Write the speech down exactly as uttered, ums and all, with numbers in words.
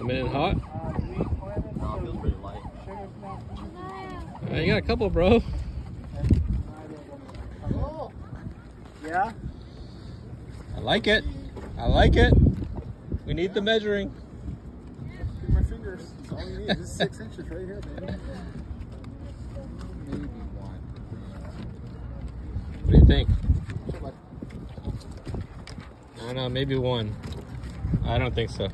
Coming in hot? No, it feels pretty light. Alright, you got a couple, bro. Yeah? I like it. I like it. We need the measuring. Get my fingers. That's all you need. This is six inches right here, baby. Maybe one. What do you think? I don't know, maybe one. I don't think so.